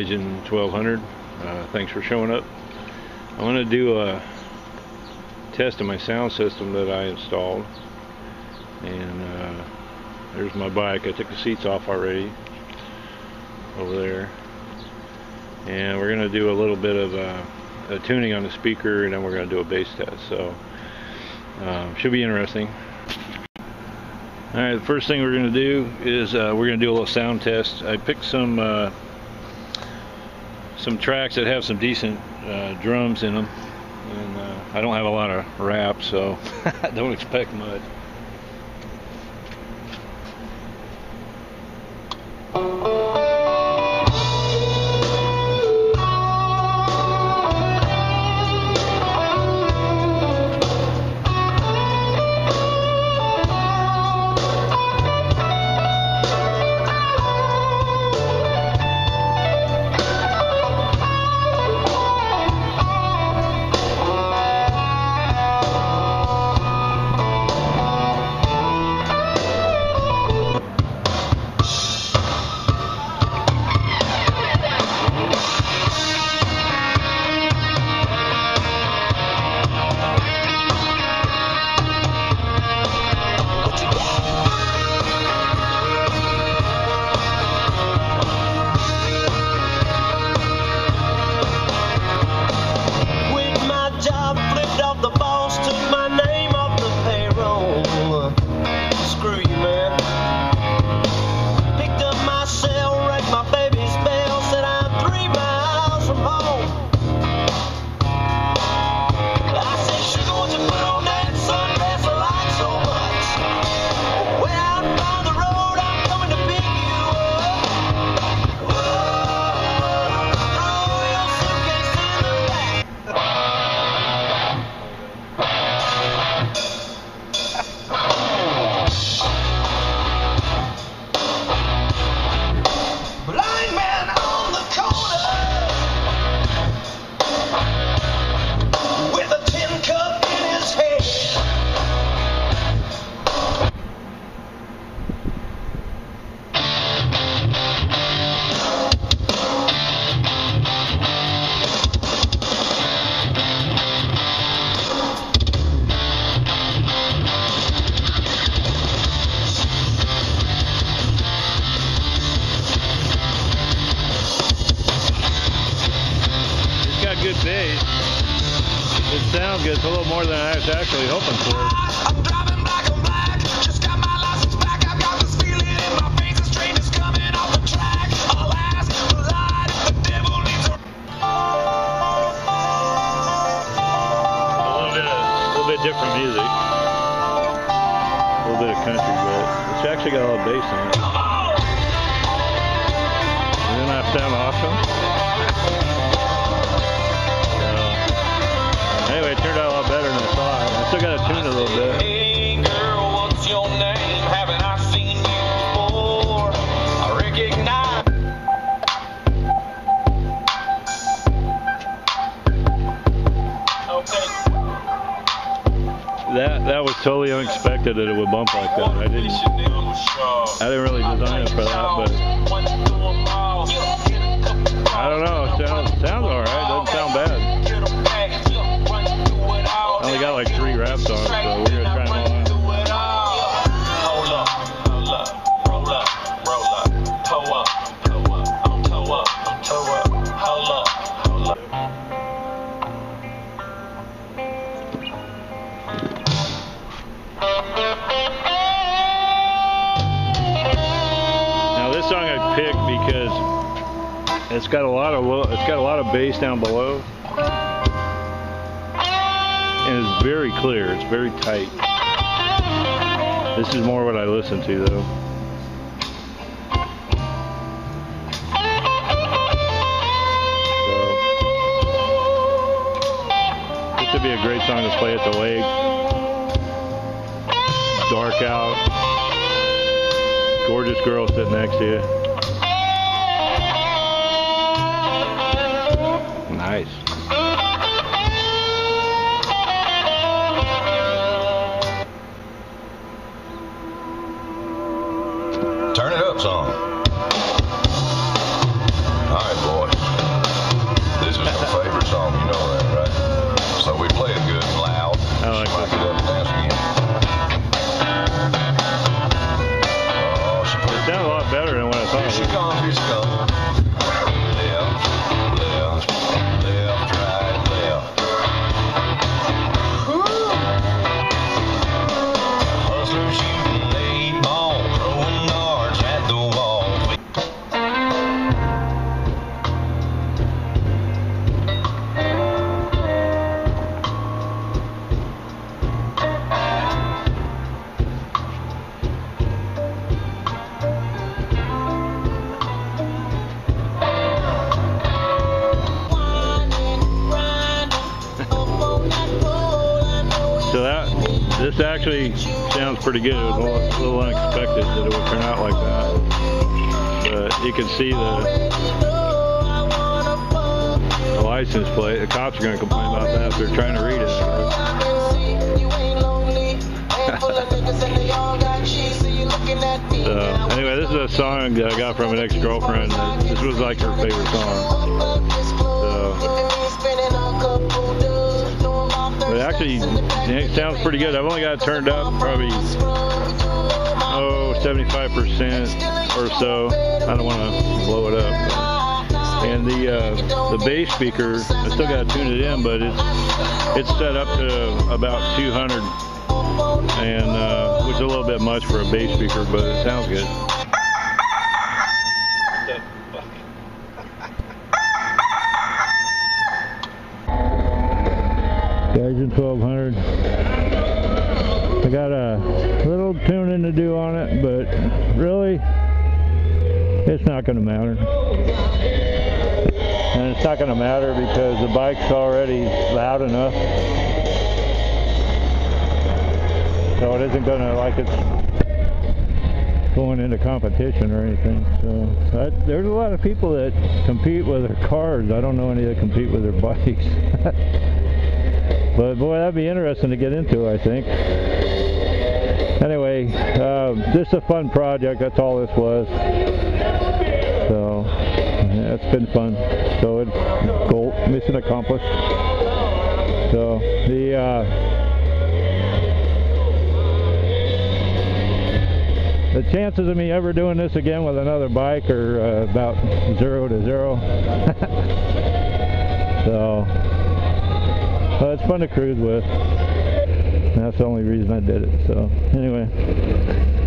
Gaijin 1200. Thanks for showing up. I'm going to do a test of my sound system that I installed. And there's my bike. I took the seats off already over there. And we're going to do a little bit of a tuning on the speaker, and then we're going to do a bass test. So should be interesting. Alright, the first thing we're going to do is we're going to do a little sound test. I picked some tracks that have some decent drums in them, and I don't have a lot of rap, so I don't expect much. It sounds good. It's a little more than I was actually hoping for. I'm driving black on black. Just got my license back. I've got this feeling in my face. This train is coming off the track. I'll ask the light if the devil needs a... A little bit different music. A little bit of country, but it's actually got a lot of bass in it. Doesn't that sound awesome? Anyway, it turned out a lot better than I thought. I still got to tune it a little bit. Hey girl, what's your name? Haven't I seen you before? I recognize. Okay. That was totally unexpected that it would bump like that. I didn't really design it for that, but I don't know. It sounds all right. Doesn't sound bad. I only got like 3 raps on, so we're gonna try them all out. Roll up, roll up, toe up, Now this song I picked because it's got a lot of bass down below. And it's very clear, it's very tight. This is more what I listen to though. So, this would be a great song to play at the lake. Dark out. Gorgeous girl sitting next to you. Nice. Turn it up, son. All right, boy. So this actually sounds pretty good. It was a little unexpected that it would turn out like that. But you can see the license plate. The cops are going to complain about that if they're trying to read it. So anyway, this is a song that I got from an ex-girlfriend. This was like her favorite song. But actually, it sounds pretty good. I've only got it turned up probably 75% or so. I don't want to blow it up. And the bass speaker, I still got to tune it in, but it's set up to about 200, and which is a little bit much for a bass speaker, but it sounds good. Gaijin 1200. I got a little tuning to do on it, but really, it's not going to matter. And it's not going to matter because the bike's already loud enough. So it isn't going to, like, it's going into competition or anything. So there's a lot of people that compete with their cars. I don't know any that compete with their bikes. But boy, that'd be interesting to get into, I think. Anyway, this is a fun project. That's all this was. So yeah, it's been fun. So it's goal, mission accomplished. So the chances of me ever doing this again with another bike are about 0 to 0. So. Well, it's fun to cruise with, and that's the only reason I did it, so anyway.